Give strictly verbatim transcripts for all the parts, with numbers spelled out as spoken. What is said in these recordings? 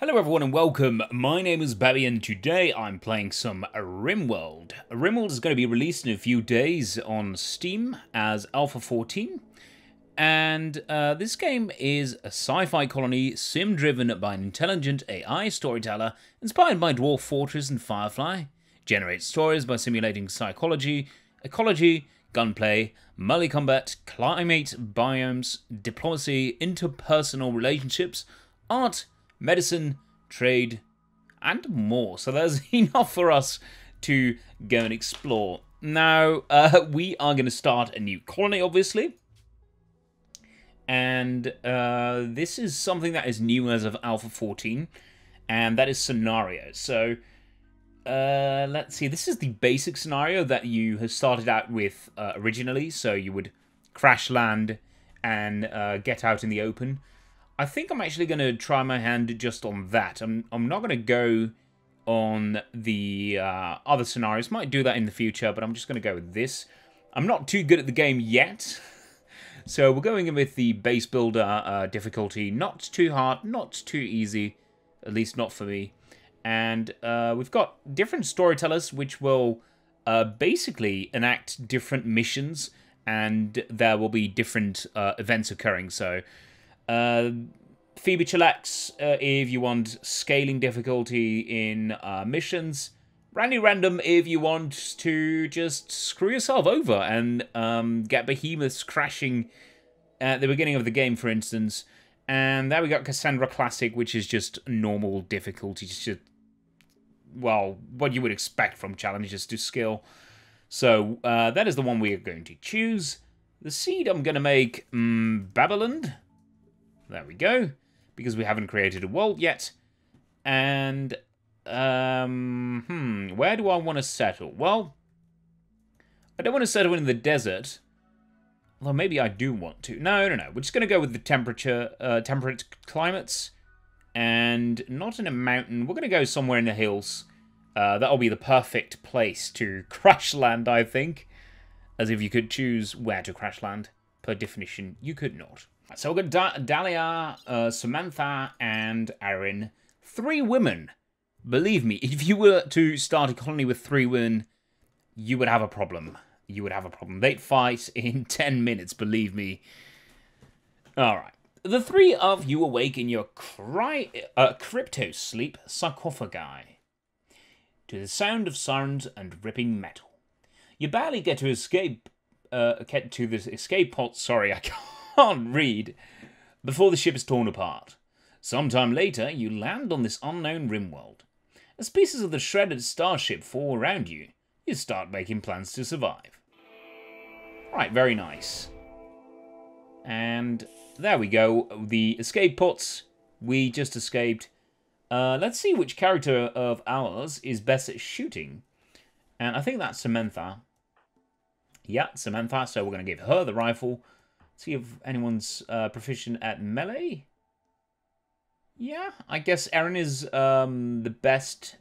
Hello everyone and welcome, my name is Babby and today I'm playing some RimWorld. RimWorld is going to be released in a few days on Steam as Alpha fourteen. And uh, this game is a sci-fi colony sim-driven by an intelligent A I storyteller inspired by Dwarf Fortress and Firefly. Generates stories by simulating psychology, ecology, gunplay, melee combat, climate, biomes, diplomacy, interpersonal relationships, art, medicine, trade, and more. So there's enough for us to go and explore. Now, uh, we are going to start a new colony, obviously. And uh, this is something that is new as of Alpha fourteen, and that is scenario. So uh, let's see. This is the basic scenario that you have started out with uh, originally. So you would crash land and uh, get out in the open. I think I'm actually going to try my hand just on that. I'm, I'm not going to go on the uh, other scenarios. Might do that in the future, but I'm just going to go with this. I'm not too good at the game yet. So we're going in with the base builder uh, difficulty. Not too hard, not too easy, at least not for me. And uh, we've got different storytellers which will uh, basically enact different missions. And there will be different uh, events occurring. So Uh, Phoebe Chalax, uh, if you want scaling difficulty in uh, missions. Randy Random, if you want to just screw yourself over and um, get behemoths crashing at the beginning of the game, for instance. And there we got Cassandra Classic, which is just normal difficulty. Just, well, what you would expect from challenges to skill. So uh, that is the one we are going to choose. The seed I'm going to make um, Babiland. There we go, because we haven't created a world yet. And, um, hmm, where do I want to settle? Well, I don't want to settle in the desert. Although maybe I do want to. No, no, no. We're just going to go with the temperature, uh, temperate climates. And not in a mountain. We're going to go somewhere in the hills. Uh, that'll be the perfect place to crash land, I think. As if you could choose where to crash land. Per definition, you could not. So we've got Dahlia, uh, Samantha, and Erin. Three women. Believe me, if you were to start a colony with three women, you would have a problem. You would have a problem. They'd fight in ten minutes, believe me. All right. The three of you awake in your cry, uh, crypto sleep sarcophagi to the sound of sirens and ripping metal. You barely get to escape. Uh, get to the escape pod. Sorry, I can't. Can't read before the ship is torn apart. Sometime later, you land on this unknown RimWorld. As pieces of the shredded starship fall around you, you start making plans to survive. Right, very nice. And there we go, the escape pods. We just escaped. Uh, let's see which character of ours is best at shooting. And I think that's Samantha. Yeah, Samantha, so we're going to give her the rifle. See if anyone's uh, proficient at melee. Yeah, I guess Erin is um, the best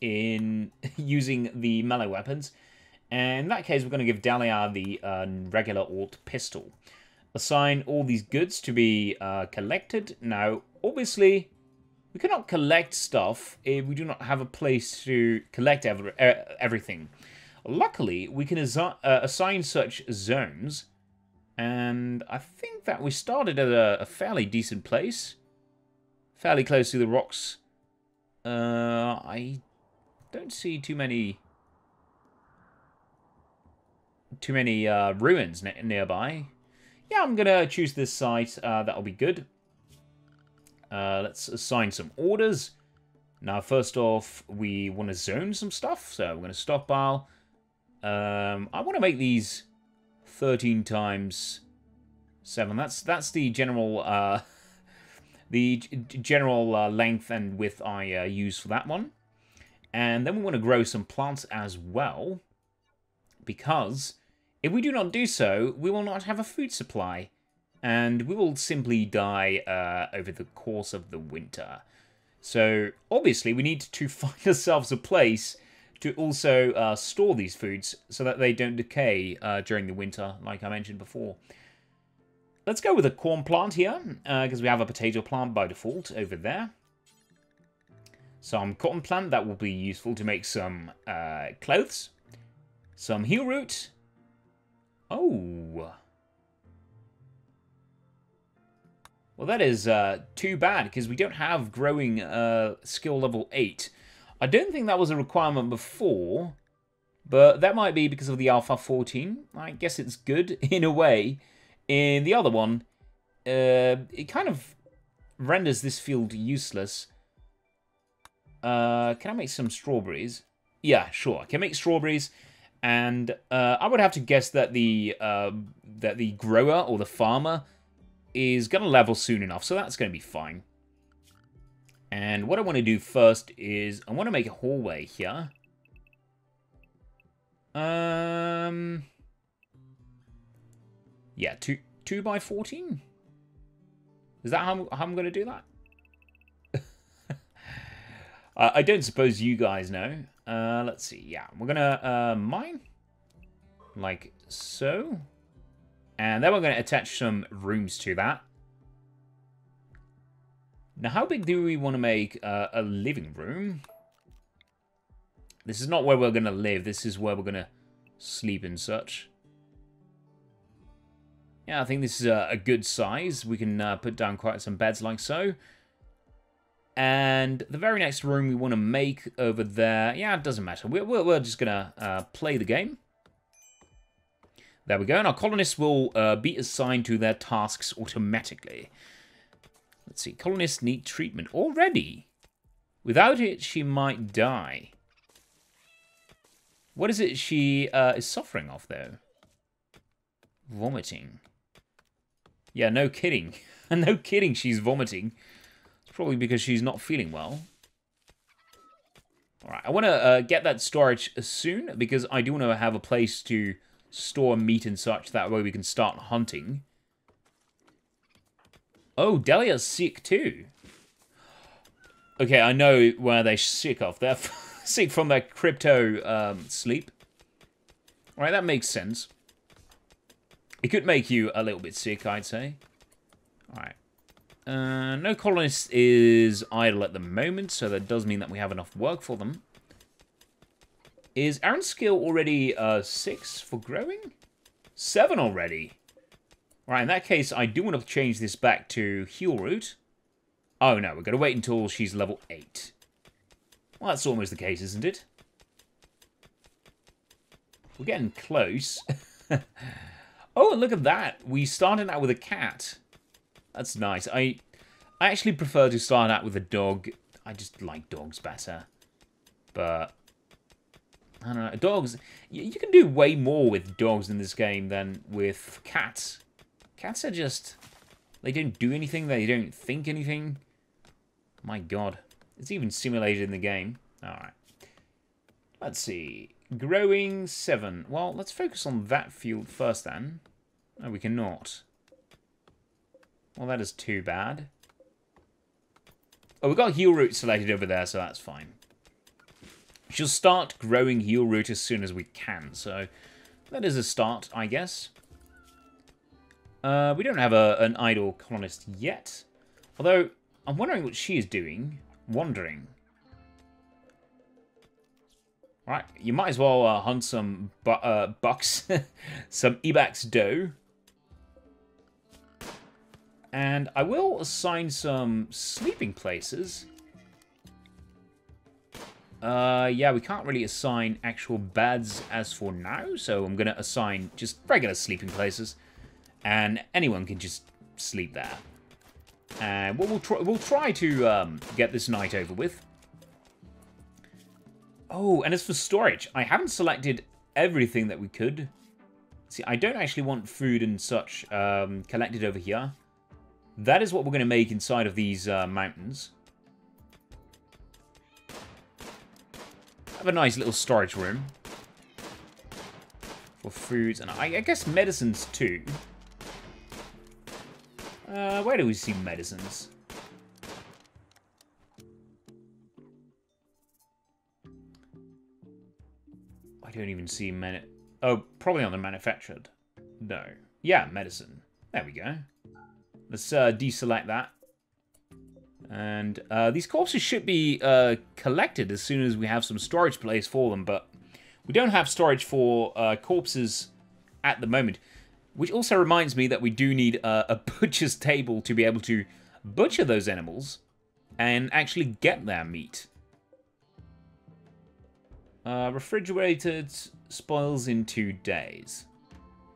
in using the melee weapons. And in that case, we're going to give Dahlia the uh, regular alt pistol. Assign all these goods to be uh, collected. Now, obviously, we cannot collect stuff if we do not have a place to collect every er everything. Luckily, we can assi uh, assign such zones. And I think that we started at a, a fairly decent place. Fairly close to the rocks. Uh, I don't see too many... Too many uh, ruins ne nearby. Yeah, I'm going to choose this site. Uh, that'll be good. Uh, let's assign some orders. Now, first off, we want to zone some stuff. So we're going to stockpile. Um, I want to make these... thirteen times seven. That's that's the general uh, the general uh, length and width I uh, use for that one. And then we want to grow some plants as well, because if we do not do so, we will not have a food supply, and we will simply die uh, over the course of the winter. So obviously, we need to find ourselves a place to also uh, store these foods so that they don't decay uh, during the winter, like I mentioned before. Let's go with a corn plant here, because uh, we have a potato plant by default over there. some cotton plant that will be useful to make some uh, clothes, some heel root. Oh. Well, that is uh, too bad, because we don't have growing uh, skill level eight. I don't think that was a requirement before, but that might be because of the Alpha fourteen. I guess it's good, in a way. In the other one, uh, it kind of renders this field useless. Uh, can I make some strawberries? Yeah, sure, I can make strawberries. And uh, I would have to guess that the, uh, that the grower or the farmer is going to level soon enough, so that's going to be fine. And what I want to do first is I want to make a hallway here. Um, yeah, two two by fourteen. Is that how, how I'm going to do that? I, I don't suppose you guys know. Uh, let's see. Yeah, we're gonna uh, mine like so. And then we're going to attach some rooms to that. Now, how big do we want to make uh, a living room? This is not where we're going to live. This is where we're going to sleep and such. Yeah, I think this is a, a good size. We can uh, put down quite some beds like so. And the very next room we want to make over there. Yeah, it doesn't matter. We're, we're, we're just going to uh, play the game. There we go, and our colonists will uh, be assigned to their tasks automatically. Let's see, colonists need treatment already. Without it, she might die. What is it she uh, is suffering of, though? Vomiting. Yeah, no kidding. No kidding she's vomiting. It's probably because she's not feeling well. All right, I want to uh, get that storage soon, because I do want to have a place to store meat and such, that way we can start hunting. Oh, Delia's sick too. Okay, I know where they're sick of. They're sick from their crypto um, sleep. All right, that makes sense. It could make you a little bit sick, I'd say. All right. Uh, no colonist is idle at the moment, so that does mean that we have enough work for them. Is Aaron's skill already uh, six for growing? Seven already. All right, in that case, I do want to change this back to heel root. Oh, no, we've got to wait until she's level eight. Well, that's almost the case, isn't it? We're getting close. Oh, and look at that. We started out with a cat. That's nice. I, I actually prefer to start out with a dog. I just like dogs better. But I don't know, dogs, you can do way more with dogs in this game than with cats. Cats are just, they don't do anything, they don't think anything. My god, it's even simulated in the game. Alright, let's see, growing seven. Well, let's focus on that field first then. No, we cannot. Well, that is too bad. Oh, we've got heel root selected over there, so that's fine. She'll start growing heel root as soon as we can, so that is a start, I guess. Uh, we don't have a, an idle colonist yet, although I'm wondering what she is doing. Wandering. All right, you might as well uh, hunt some bu uh, bucks, some ebax doe. And I will assign some sleeping places. Uh, yeah, we can't really assign actual beds as for now, so I'm going to assign just regular sleeping places, and anyone can just sleep there. And we'll, we'll, try, we'll try to um, get this night over with. Oh, and as for storage, I haven't selected everything that we could. See, I don't actually want food and such um, collected over here. That is what we're going to make inside of these uh, mountains. Have a nice little storage room for foods and I, I guess medicines too. Uh, where do we see medicines? I don't even see many. Oh, probably on the manufactured. No. Yeah, medicine. There we go. Let's uh, deselect that. And uh, these corpses should be uh, collected as soon as we have some storage place for them, but we don't have storage for uh, corpses at the moment. Which also reminds me that we do need uh, a butcher's table to be able to butcher those animals and actually get their meat. Uh, refrigerated spoils in two days.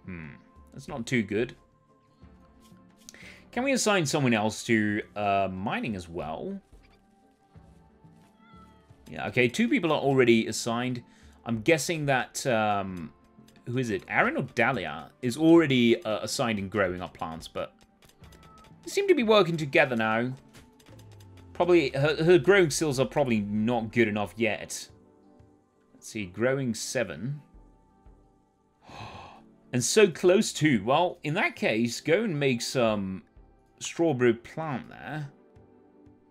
Hmm, that's not too good. Can we assign someone else to uh, mining as well? Yeah, okay, two people are already assigned. I'm guessing that, um, who is it? Aaron or Dahlia is already uh, assigned in growing up plants, but they seem to be working together now. Probably, her, her growing skills are probably not good enough yet. Let's see, growing seven. And so close to, well, in that case, go and make some strawberry plant there.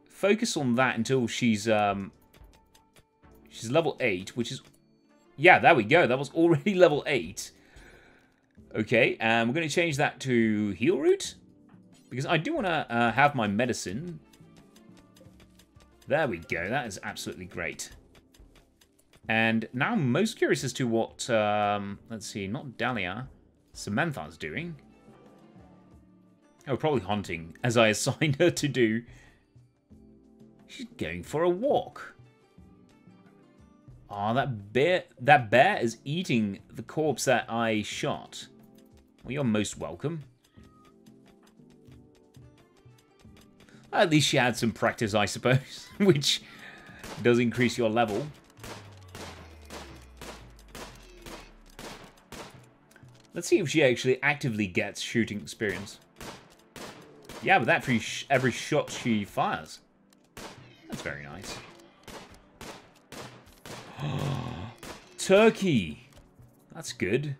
Focus on that until she's um, she's level eight, which is, yeah, there we go. That was already level eight. Okay, and we're going to change that to heal root because I do want to uh, have my medicine. There we go. That is absolutely great. And now I'm most curious as to what, um, let's see, not Dahlia, Samantha's doing. Oh, probably hunting, as I assigned her to do. She's going for a walk. Ah, oh, that bear, that bear is eating the corpse that I shot. Well, you're most welcome. At least she had some practice, I suppose, which does increase your level. Let's see if she actually actively gets shooting experience. Yeah, but that for sh every shot she fires. That's very nice. Turkey. That's good.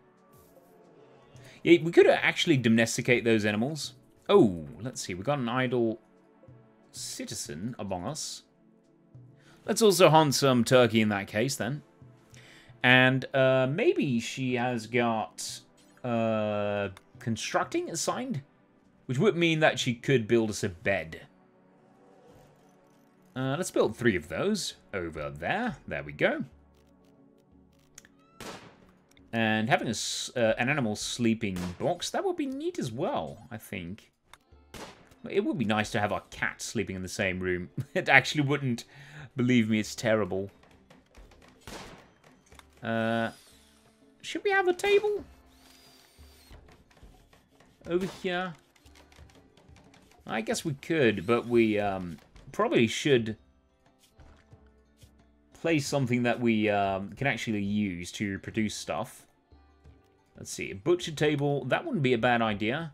Yeah, we could actually domesticate those animals. Oh, let's see. We got an idle citizen among us. Let's also hunt some turkey in that case then. And uh, maybe she has got... Uh, constructing assigned, which would mean that she could build us a bed. Uh, let's build three of those over there. There we go. And having a, uh, an animal sleeping box, that would be neat as well, I think. It would be nice to have our cat sleeping in the same room. It actually wouldn't. Believe me, it's terrible. Uh, should we have a table? Over here, I guess we could, but we um, probably should place something that we um, can actually use to produce stuff. Let's see, a butcher table, that wouldn't be a bad idea.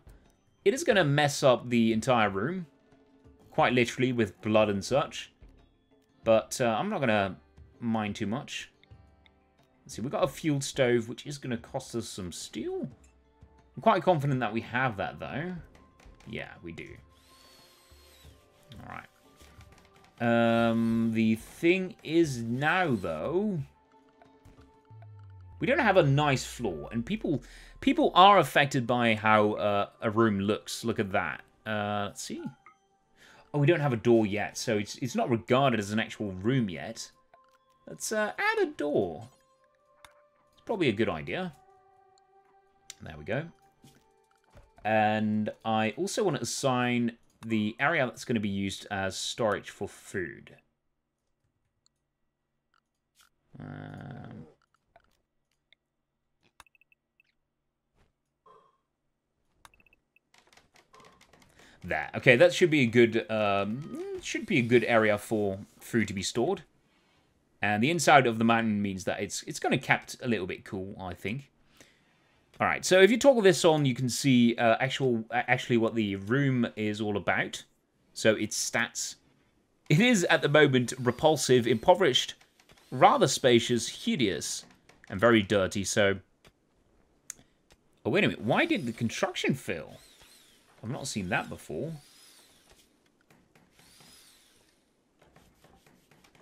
It is going to mess up the entire room, quite literally, with blood and such. But uh, I'm not going to mind too much. Let's see, we've got a fuel stove, which is going to cost us some steel. I'm quite confident that we have that, though. Yeah, we do. Alright. Um, the thing is now, though... we don't have a nice floor, and people people are affected by how uh, a room looks. Look at that. Uh, let's see. Oh, we don't have a door yet, so it's, it's not regarded as an actual room yet. Let's uh, add a door. It's probably a good idea. There we go. And I also want to assign the area that's going to be used as storage for food. Um, there. Okay, that should be a good um, should be a good area for food to be stored. And the inside of the mountain means that it's it's going to be kept a little bit cool, I think. All right, so if you toggle this on, you can see uh, actual, actually what the room is all about. So its stats. It is, at the moment, repulsive, impoverished, rather spacious, hideous, and very dirty, so... Oh, wait a minute. Why did the construction fail? I've not seen that before.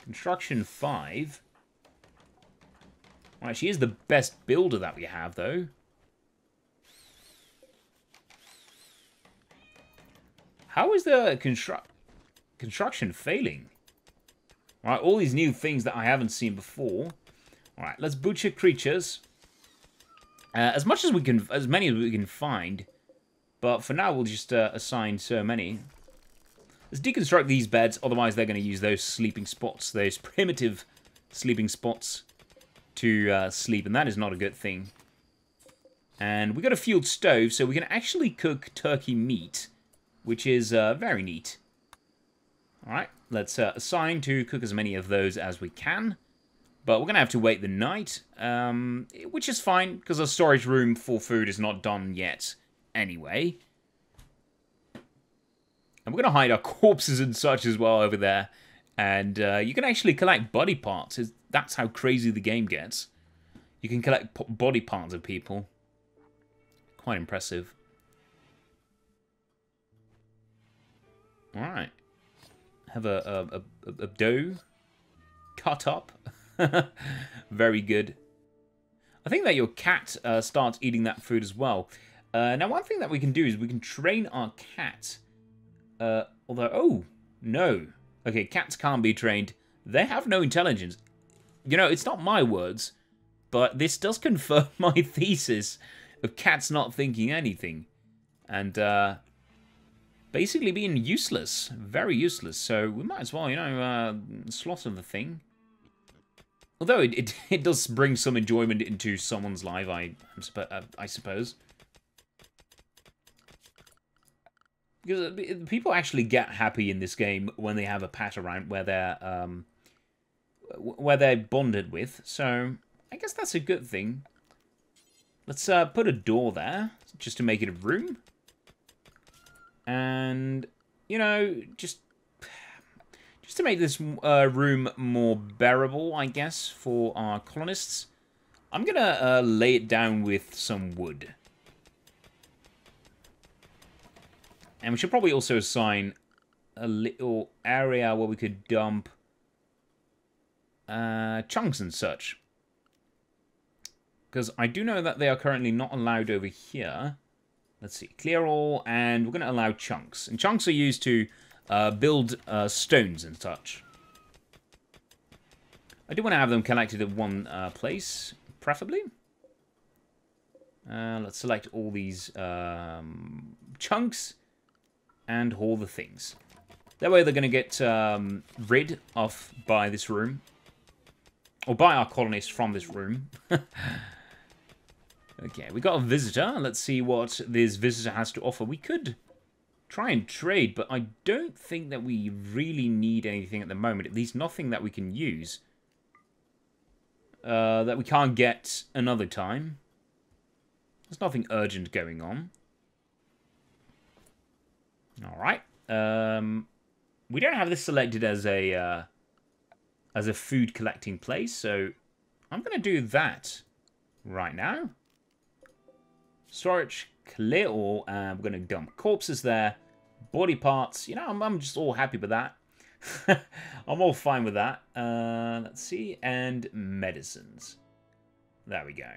Construction five. All right, she is the best builder that we have, though. How is the construct... construction failing. All right, all these new things that I haven't seen before. All right, let's butcher creatures. Uh, as much as we can, as many as we can find. But for now, we'll just uh, assign so many. Let's deconstruct these beds, otherwise they're going to use those sleeping spots, those primitive sleeping spots to uh, sleep, and that is not a good thing. And we got a field stove, so we can actually cook turkey meat, which is uh, very neat. All right, let's uh, assign to cook as many of those as we can. But we're going to have to wait the night, um, which is fine, because our storage room for food is not done yet anyway. And we're going to hide our corpses and such as well over there. And uh, you can actually collect body parts. That's how crazy the game gets. You can collect body parts of people. Quite impressive. Alright. Have a, a, a, a dough cut up. Very good. I think that your cat uh, starts eating that food as well. Uh, now, one thing that we can do is we can train our cat... Uh, although, oh, no. Okay, cats can't be trained. They have no intelligence. You know, it's not my words, but this does confirm my thesis of cats not thinking anything. And, uh, basically being useless. Very useless. So we might as well, you know, uh, slaughter the thing. Although it, it, it does bring some enjoyment into someone's life, I, I suppose. Because people actually get happy in this game when they have a pet around where they're um, where they're bonded with. So I guess that's a good thing. Let's uh, put a door there just to make it a room. And you know, just just to make this uh, room more bearable, I guess, for our colonists, I'm gonna uh, lay it down with some wood. And we should probably also assign a little area where we could dump uh, chunks and such. Because I do know that they are currently not allowed over here. Let's see, clear all, and we're going to allow chunks. And chunks are used to uh, build uh, stones and such. I do want to have them collected at one uh, place, preferably. Uh, let's select all these um, chunks. And haul the things. That way they're going to get um, rid of by this room. Or by our colonists from this room. Okay, we got a visitor. Let's see what this visitor has to offer. We could try and trade, but I don't think that we really need anything at the moment. At least nothing that we can use. Uh, that we can't get another time. There's nothing urgent going on. All right. Um, we don't have this selected as a uh, as a food collecting place, so I'm going to do that right now. Storage, clear all, and we're going to dump corpses there, body parts. You know, I'm, I'm just all happy with that. I'm all fine with that. Uh, let's see, and medicines. There we go.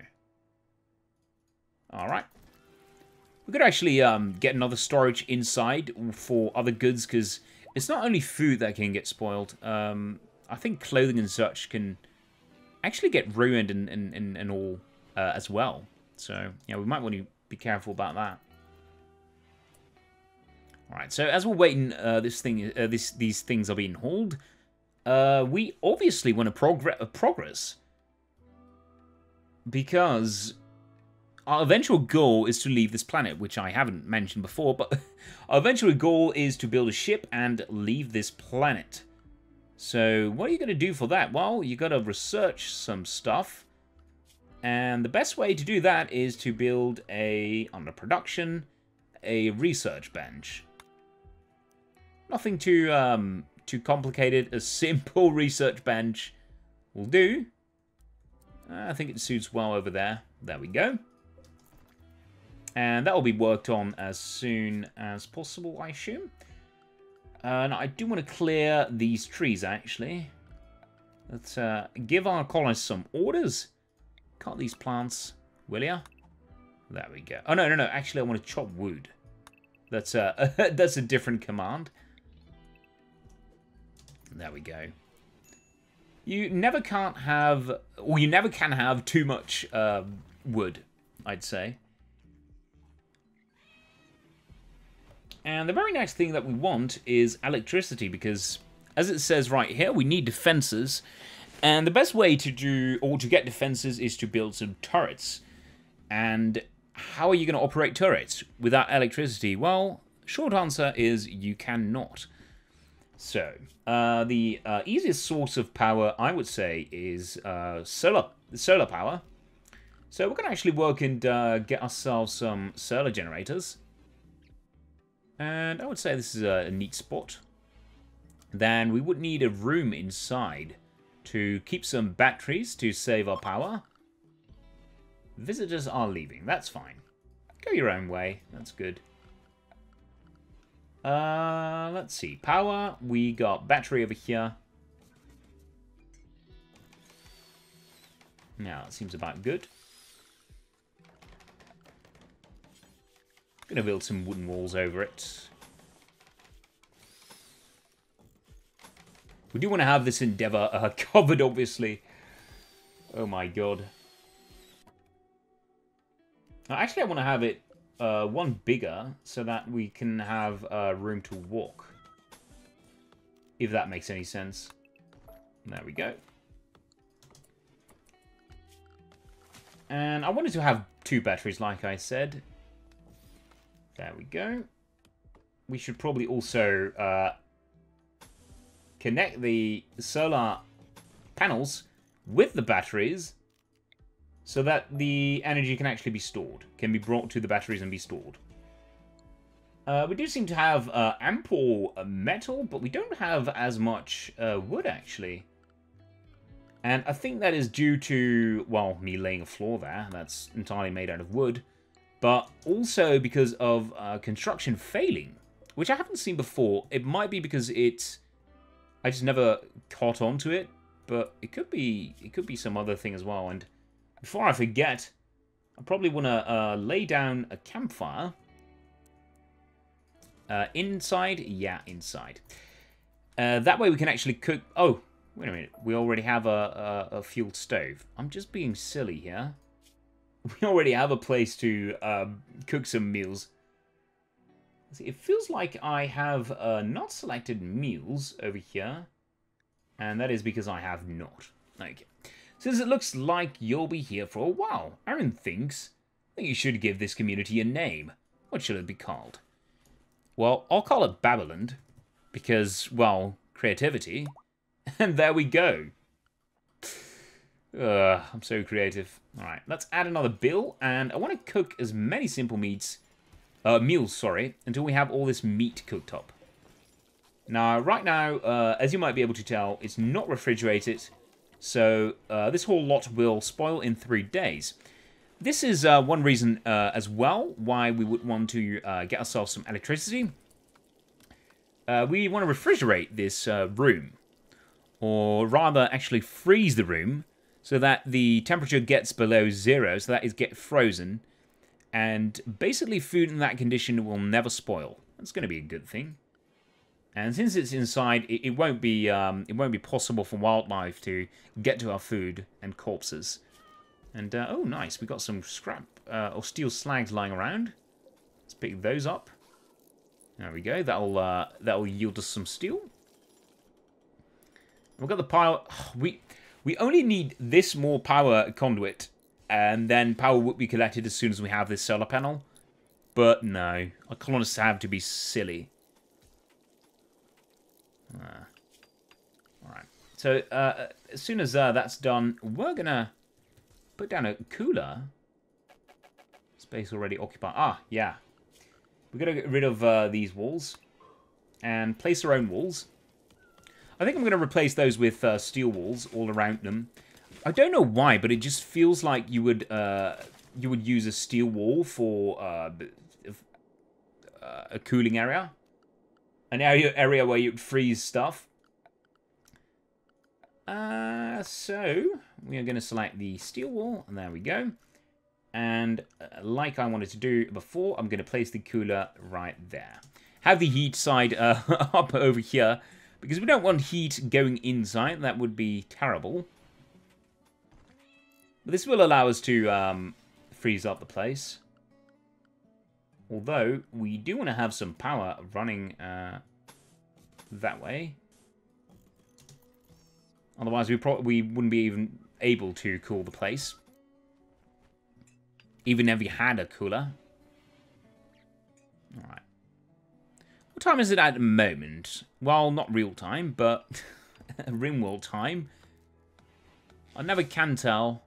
All right. We could actually um, get another storage inside for other goods, because it's not only food that can get spoiled. Um, I think clothing and such can actually get ruined and, and, and, and all uh, as well. So, yeah, we might want to be careful about that. All right, so as we're waiting, uh, this thing, uh, this, these things are being hauled. Uh, we obviously want to progress, uh, progress because... Our eventual goal is to leave this planet, which I haven't mentioned before, but our eventual goal is to build a ship and leave this planet. So what are you going to do for that? Well, you got to research some stuff. And the best way to do that is to build a, under production, a research bench. Nothing too, um, too complicated. A simple research bench will do. I think it suits well over there. There we go. And that will be worked on as soon as possible, I assume. And I do want to clear these trees, actually. Let's uh, give our colonists some orders. Cut these plants, will ya? There we go. Oh, no, no, no. Actually, I want to chop wood. That's, uh, that's a different command. There we go. You never can't have, or you never can have too much um, wood, I'd say. And the very nice thing that we want is electricity, because as it says right here, we need defenses. And the best way to do, or to get defenses, is to build some turrets. And how are you going to operate turrets without electricity? Well, short answer is you cannot. So, uh, the uh, easiest source of power, I would say, is uh, solar solar power. So we're going to actually work and uh, get ourselves some solar generators. And I would say this is a neat spot. Then we would need a room inside to keep some batteries to save our power. Visitors are leaving. That's fine. Go your own way. That's good. Uh, let's see. Power. We got battery over here. Now, that seems about good. Gonna build some wooden walls over it. We do want to have this endeavor uh, covered, obviously. Oh my god. Actually, I want to have it uh, one bigger so that we can have uh, room to walk. If that makes any sense. There we go. And I wanted to have two batteries, like I said. There we go. We should probably also uh, connect the solar panels with the batteries so that the energy can actually be stored, can be brought to the batteries and be stored. Uh, we do seem to have uh, ample metal, but we don't have as much uh, wood, actually. And I think that is due to, well, me laying a floor there. That's entirely made out of wood. But also because of uh, construction failing, which I haven't seen before. It might be because it's, I just never caught on to it, but it could be it could be some other thing as well. And before I forget, I probably want to uh, lay down a campfire. Uh, inside? Yeah, inside. Uh, that way we can actually cook. Oh, wait a minute. We already have a, a, a fueled stove. I'm just being silly here. We already have a place to um, cook some meals. See, it feels like I have uh, not selected meals over here. And that is because I have not. Okay. Since it looks like you'll be here for a while, Aaron thinks that you should give this community a name. What should it be called? Well, I'll call it Babiland. Because, well, creativity. And there we go. Ugh, I'm so creative. Alright, let's add another bill, and I want to cook as many simple meats, uh, meals, sorry, until we have all this meat cooked up. Now, right now, uh, as you might be able to tell, it's not refrigerated, so uh, this whole lot will spoil in three days. This is uh, one reason uh, as well why we would want to uh, get ourselves some electricity. Uh, we want to refrigerate this uh, room, or rather actually freeze the room, so that the temperature gets below zero, so that is get frozen. And basically food in that condition will never spoil. That's going to be a good thing. And since it's inside, it, it won't be um, it won't be possible for wildlife to get to our food and corpses. And, uh, oh, nice. We got some scrap uh, or steel slags lying around. Let's pick those up. There we go. That'll, uh, that'll yield us some steel. We've got the pile... Oh, we... We only need this more power conduit, and then power will be collected as soon as we have this solar panel. But no, our colonists have to be silly. Uh, Alright, so uh, as soon as uh, that's done, we're going to put down a cooler. Space already occupied. Ah, yeah. We're going to get rid of uh, these walls and place our own walls. I think I'm going to replace those with uh, steel walls all around them. I don't know why, but it just feels like you would uh, you would use a steel wall for uh, a cooling area, an area area where you'd freeze stuff. Uh, so we are going to select the steel wall, and there we go. And uh, like I wanted to do before, I'm going to place the cooler right there. Have the heat side uh, up over here. Because we don't want heat going inside. That would be terrible. But this will allow us to um, freeze up the place. Although, we do want to have some power running uh, that way. Otherwise, we, pro we wouldn't be even able to cool the place. Even if we had a cooler. Alright. What time is it at the moment? Well, not real time, but RimWorld time. I never can tell.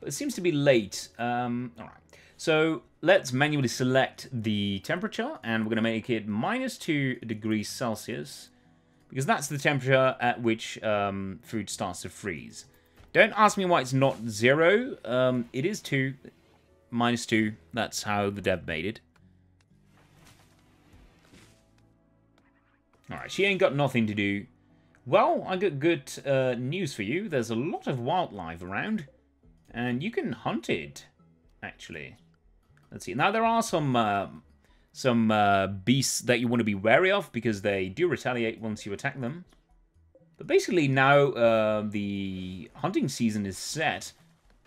But it seems to be late. Um, Alright. So, let's manually select the temperature, and we're going to make it minus two degrees Celsius, because that's the temperature at which um, food starts to freeze. Don't ask me why it's not zero. Um, it is two, minus two. That's how the dev made it. All right, she ain't got nothing to do. Well, I got good uh, news for you. There's a lot of wildlife around, and you can hunt it, actually. Let's see. Now, there are some uh, some uh, beasts that you want to be wary of because they do retaliate once you attack them. But basically now uh, the hunting season is set.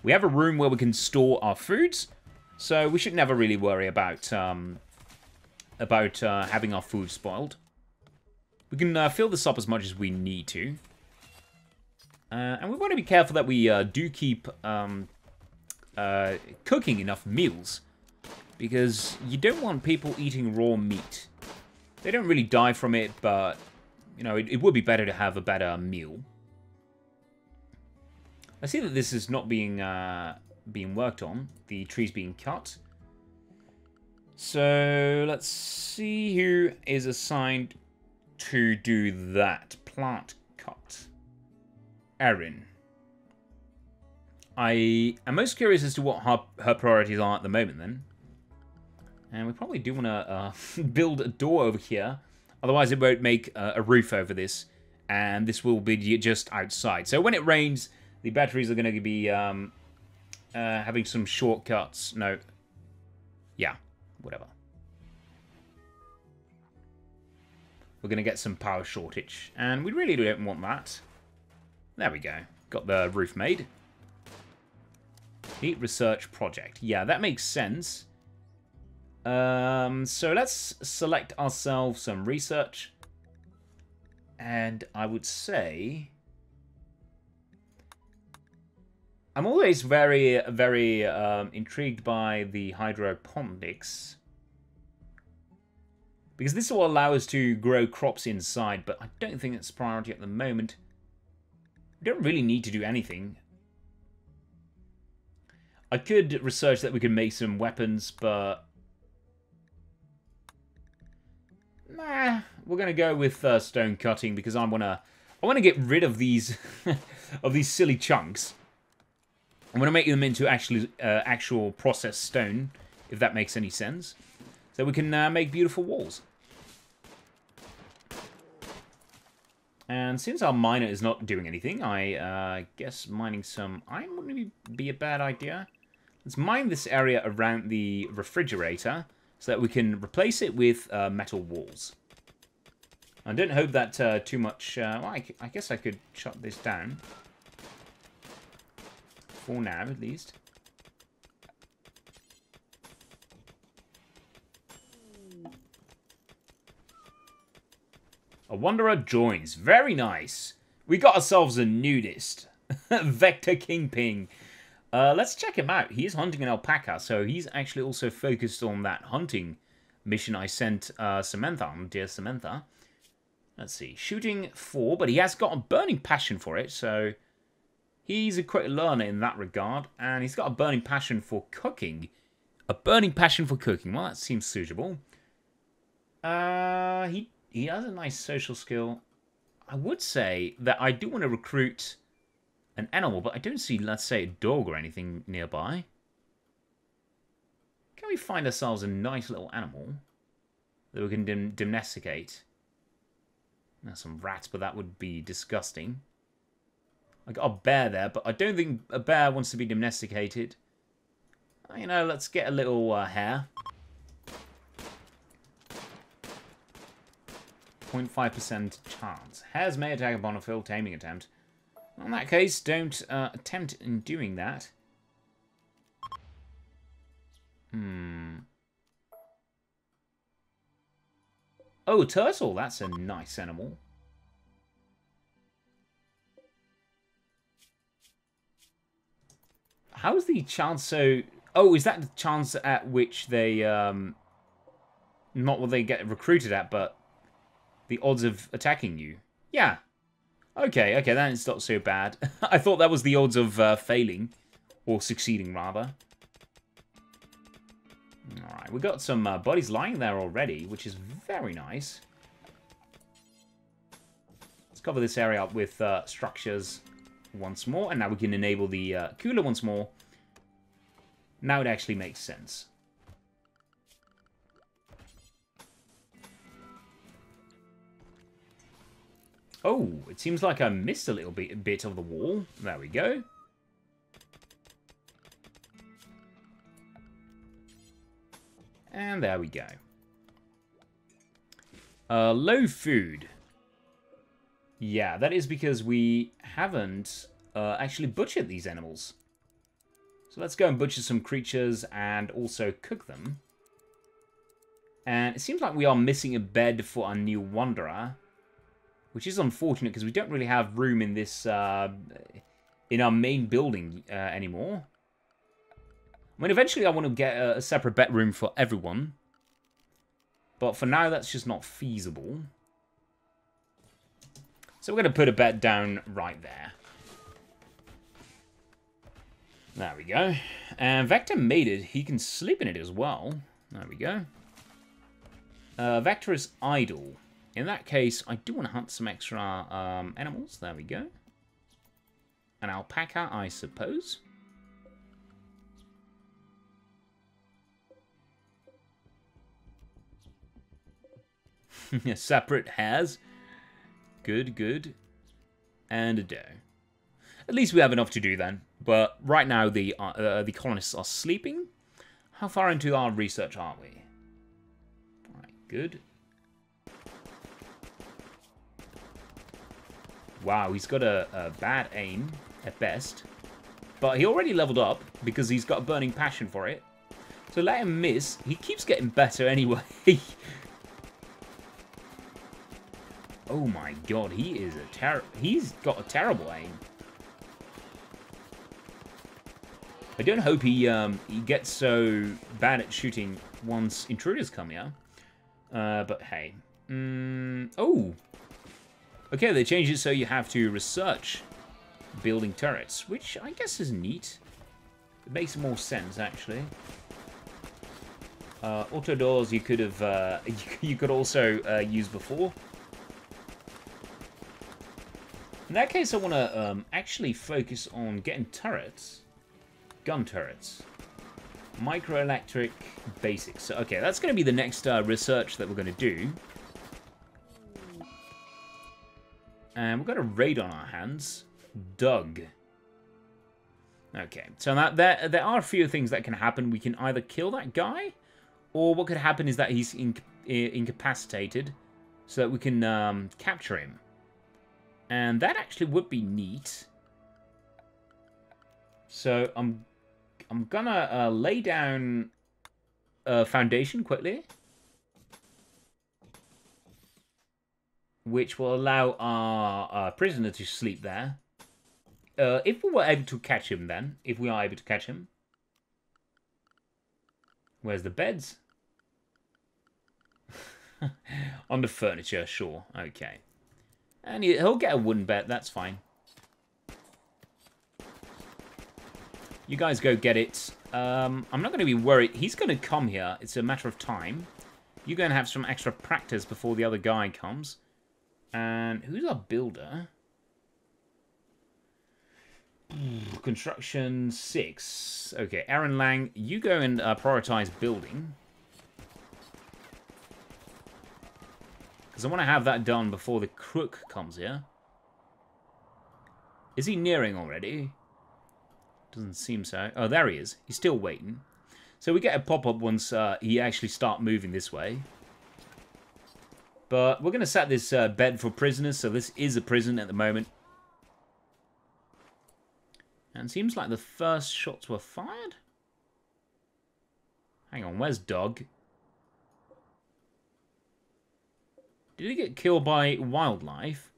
We have a room where we can store our foods, so we should never really worry about, um, about uh, having our food spoiled. We can uh, fill this up as much as we need to. Uh, and we want to be careful that we uh, do keep um, uh, cooking enough meals. Because you don't want people eating raw meat. They don't really die from it, but, you know, it, it would be better to have a better meal. I see that this is not being uh, being worked on. The tree's being cut. So, let's see who is assigned to do that. Plant cut. Erin. I am most curious as to what her, her priorities are at the moment, then. And we probably do want to uh, build a door over here. Otherwise, it won't make uh, a roof over this. And this will be just outside. So when it rains, the batteries are going to be um, uh, having some shortcuts. No. Yeah. Whatever. We're going to get some power shortage. And we really don't want that. There we go. Got the roof made. Heat research project. Yeah, that makes sense. Um, so let's select ourselves some research, and I would say I'm always very, very um, intrigued by the hydroponics, because this will allow us to grow crops inside, but I don't think it's a priority at the moment. We don't really need to do anything. I could research that we could make some weapons, but nah, we're gonna go with uh, stone cutting because I wanna, I wanna get rid of these, of these silly chunks. I'm gonna make them into actually uh, actual processed stone, if that makes any sense, so we can uh, make beautiful walls. And since our miner is not doing anything, I uh, guess mining some iron wouldn't be, be a bad idea. Let's mine this area around the refrigerator, so that we can replace it with uh, metal walls. I don't hope that uh, too much... Uh, well, I, I guess I could shut this down. For now, at least. A wanderer joins. Very nice. We got ourselves a nudist. Vector Kingpin. Uh, let's check him out. He is hunting an alpaca, so he's actually also focused on that hunting mission I sent uh, Samantha on. Dear Samantha. Let's see. Shooting four, but he has got a burning passion for it, so he's a quick learner in that regard. And he's got a burning passion for cooking. A burning passion for cooking. Well, that seems suitable. Uh, he, he has a nice social skill. I would say that I do want to recruit an animal, but I don't see, let's say, a dog or anything nearby. Can we find ourselves a nice little animal that we can domesticate? Now, some rats, but that would be disgusting. I got a bear there, but I don't think a bear wants to be domesticated. You know, let's get a little uh, hare. zero point five percent chance. Has may attack upon a failed taming attempt. Well, in that case, don't uh, attempt in doing that. Hmm. Oh, turtle! That's a nice animal. How is the chance so... Oh, is that the chance at which they... Um, not what they get recruited at, but the odds of attacking you? Yeah. Okay, okay, that is not so bad. I thought that was the odds of uh, failing, or succeeding, rather. Alright, we got some uh, bodies lying there already, which is very nice. Let's cover this area up with uh, structures once more, and now we can enable the uh, cooler once more. Now it actually makes sense. Oh, it seems like I missed a little bit, bit of the wall. There we go. And there we go. Uh, low food. Yeah, that is because we haven't uh, actually butchered these animals. So let's go and butcher some creatures and also cook them. And it seems like we are missing a bed for our new wanderer. Which is unfortunate because we don't really have room in this, uh, in our main building uh, anymore. I mean, eventually I want to get a, a separate bedroom for everyone. But for now, that's just not feasible. So we're going to put a bed down right there. There we go. And Vector made it. He can sleep in it as well. There we go. Uh, Vector is idle. In that case, I do want to hunt some extra um, animals. There we go. An alpaca, I suppose. Separate hares. Good, good. And a doe. At least we have enough to do then. But right now, the, uh, uh, the colonists are sleeping. How far into our research are we? All right, good. Wow, he's got a, a bad aim, at best. But he already leveled up, because he's got a burning passion for it. So let him miss. He keeps getting better anyway. Oh my god, he is a ter- he's got a terrible aim. I don't hope he, um, he gets so bad at shooting once intruders come here. Uh, but hey. Mm, oh! Okay, they changed it so you have to research building turrets, which I guess is neat. It makes more sense, actually. Uh, auto doors you could have, uh, you could also uh, use before. In that case, I want to um, actually focus on getting turrets, gun turrets, microelectric basics. So, okay, that's going to be the next uh, research that we're going to do. And we've got a raid on our hands. Doug. Okay, so that, there, there are a few things that can happen. We can either kill that guy, or what could happen is that he's inc incapacitated, so that we can um, capture him. And that actually would be neat. So I'm, I'm gonna uh, lay down a foundation quickly, which will allow our, our prisoner to sleep there. Uh, if we were able to catch him then, if we are able to catch him. Where's the beds? On the furniture, sure, okay. And he'll get a wooden bed, that's fine. You guys go get it. Um, I'm not going to be worried. He's going to come here. It's a matter of time. You're going to have some extra practice before the other guy comes. And who's our builder? Construction six. Okay, Aaron Lang, you go and uh, prioritize building. Because I want to have that done before the crook comes here. Is he nearing already? Doesn't seem so. Oh, there he is. He's still waiting. So we get a pop-up once uh, he actually starts moving this way. But we're going to set this uh, bed for prisoners, so this is a prison at the moment. And it seems like the first shots were fired. Hang on, where's Doug? Did he get killed by wildlife?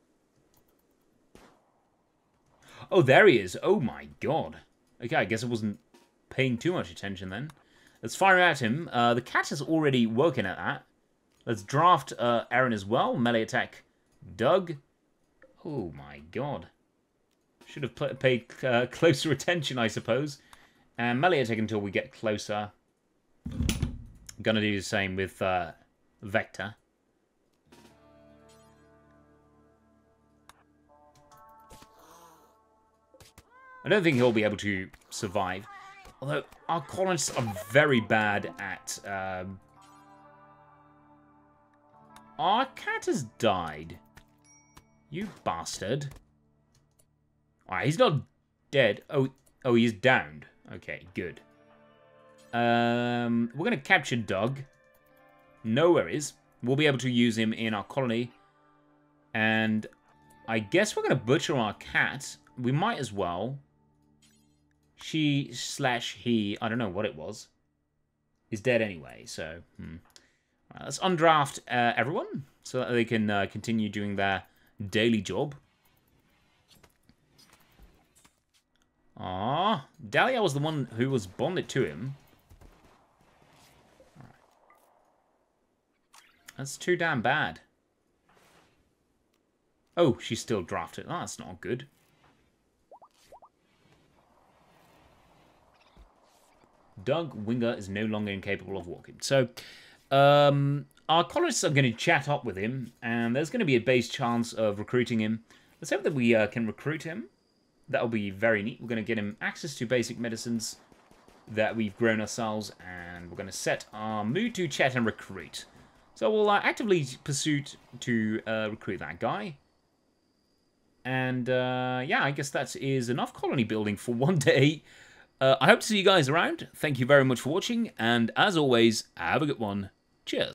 Oh, there he is. Oh, my God. Okay, I guess I wasn't paying too much attention then. Let's fire at him. Uh, the cat is already working at that. Let's draft uh, Aaron as well. Melee attack Doug. Oh, my God. Should have paid uh, closer attention, I suppose. And melee attack until we get closer. I'm going to do the same with uh, Vector. I don't think he'll be able to survive. Although, our colonists are very bad at... Um... Our cat has died. You bastard. Alright, he's not dead. Oh, oh, he's downed. Okay, good. Um, we're going to capture Doug. No worries. We'll be able to use him in our colony. And I guess we're going to butcher our cat. We might as well. She slash he, I don't know what it was, is dead anyway, so... Hmm. Right, let's undraft uh, everyone so that they can uh, continue doing their daily job. Ah, Dahlia was the one who was bonded to him. All right. That's too damn bad. Oh, she's still drafted. Oh, that's not good. Doug Winger is no longer incapable of walking. So, um, our colonists are going to chat up with him, and there's going to be a base chance of recruiting him. Let's hope that we uh, can recruit him. That'll be very neat. We're going to get him access to basic medicines that we've grown ourselves, and we're going to set our mood to chat and recruit. So we'll uh, actively pursue to uh, recruit that guy. And, uh, yeah, I guess that is enough colony building for one day. Uh, I hope to see you guys around. Thank you very much for watching, and as always, have a good one. Cheers.